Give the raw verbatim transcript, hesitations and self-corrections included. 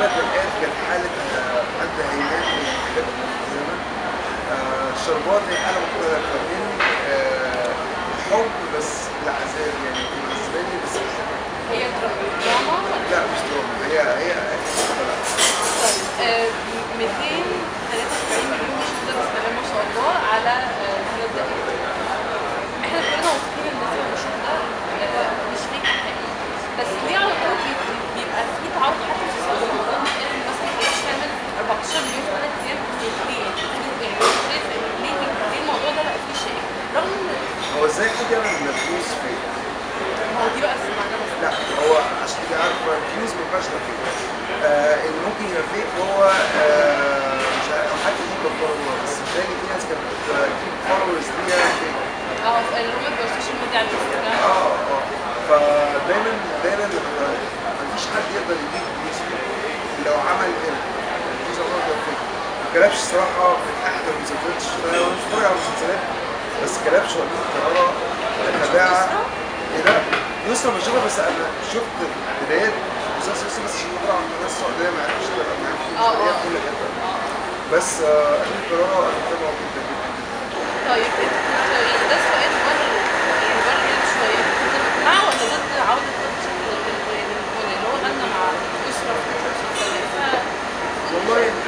كانت الان كانت حاله حد هيمنه الشربات هي حاله بتفكرني بحب بس العذاب يعني بالنسبه لي بس هي دراما؟ لا مش دراما هي هي طيب مئتين وثلاثة وسبعين مليون مشاهده بسم الله ما شاء الله على ثلاث دقائق احنا كلنا واثقين ان الناس اللي بتشوفنا مش ليك حقيقي بس ليه على طول بيبقى في تعارض حتى في رمضان ان مثلا هيشتغل أربعتاشر مليون ثلاث ايام هو ازاي حد يعمل مفيوز فيك؟ هو دي بقى لا هو عشان تبقى عارفه الفيوز ما ينفعش تبقى فيك. اللي ممكن يبقى فيك هو مش عارف حد يجيب الفولورز بس بالتالي في ناس كانت بتجيب فولورز ليها فيك. اه اللي هم بتوع السوشيال ميديا على الانستجرام. اه اه فدايما دايما مفيش حد يقدر يجيب فيوز فيك لو عمل كده الفيوز هتفضل فيك. ما كلبش الصراحه في احد المسلسلات انا مش بتفرج على المسلسلات بس كلبش ولا الطياره التابعه ايه ده؟ يسرا بشوفها بس انا شفت بدايات مسلسل يسرا بس عشان بطلع من الناس السعوديه ما عرفتش اتابع معاهم السعوديه كل كده بس اخر القراره انا متابعه جدا جدا جدا. طيب ده سؤال بره يعني بره كده شويه كنت مع ولا ضد عوده الطفل اللي هو غنى مع يسرا في الفيلم والله